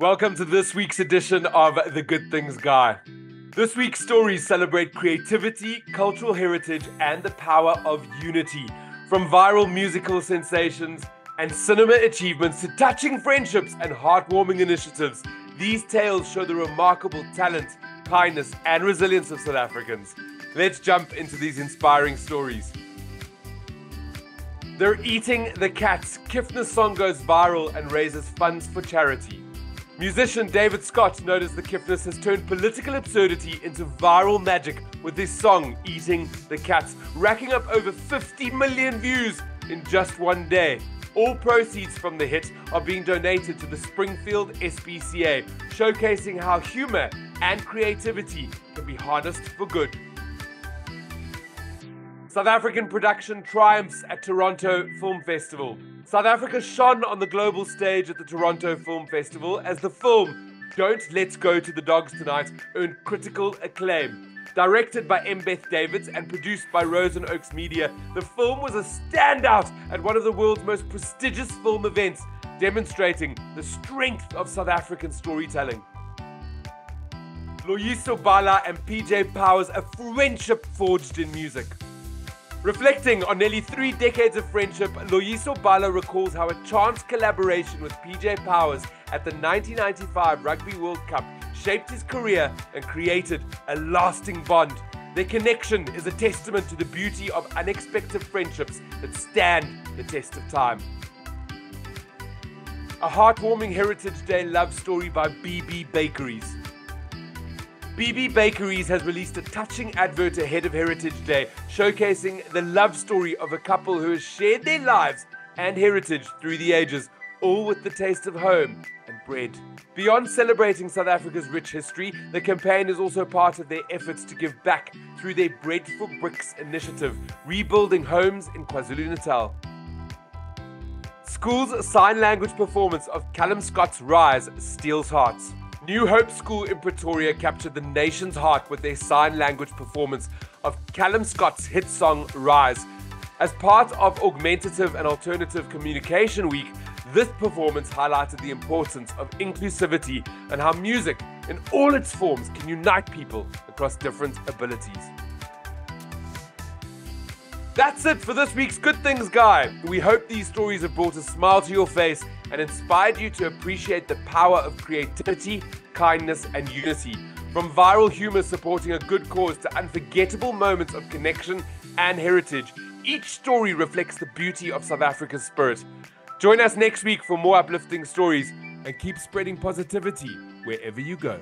Welcome to this week's edition of The Good Things Guy. This week's stories celebrate creativity, cultural heritage, and the power of unity. From viral musical sensations and cinema achievements to touching friendships and heartwarming initiatives, these tales show the remarkable talent, kindness, and resilience of South Africans. Let's jump into these inspiring stories. They're Eating the Cats' Kiffness song goes viral and raises funds for charity. Musician David Scott noticed the Kiffness has turned political absurdity into viral magic with his song Eating the Cats, racking up over 50 million views in just one day. All proceeds from the hit are being donated to the Springfield SPCA, showcasing how humor and creativity can be harnessed for good. South African production triumphs at Toronto Film Festival. South Africa shone on the global stage at the Toronto Film Festival as the film Don't Let's Go to the Dogs Tonight earned critical acclaim. Directed by M. Beth Davids and produced by Rosen Oaks Media, the film was a standout at one of the world's most prestigious film events, demonstrating the strength of South African storytelling. Lois Obala and PJ Powers, a friendship forged in music. Reflecting on nearly 3 decades of friendship, Lois Obala recalls how a chance collaboration with PJ Powers at the 1995 Rugby World Cup shaped his career and created a lasting bond. Their connection is a testament to the beauty of unexpected friendships that stand the test of time. A heartwarming Heritage Day love story by BB Bakeries. BB Bakeries has released a touching advert ahead of Heritage Day, showcasing the love story of a couple who has shared their lives and heritage through the ages, all with the taste of home and bread. Beyond celebrating South Africa's rich history, the campaign is also part of their efforts to give back through their Bread for Bricks initiative, rebuilding homes in KwaZulu-Natal. School's sign language performance of Callum Scott's Rise steals hearts. New Hope School in Pretoria captured the nation's heart with their sign language performance of Callum Scott's hit song, Rise. As part of Augmentative and Alternative Communication Week, this performance highlighted the importance of inclusivity and how music, in all its forms, can unite people across different abilities. That's it for this week's Good Things Guy. We hope these stories have brought a smile to your face and inspired you to appreciate the power of creativity, kindness, and unity. From viral humor supporting a good cause to unforgettable moments of connection and heritage, each story reflects the beauty of South Africa's spirit. Join us next week for more uplifting stories and keep spreading positivity wherever you go.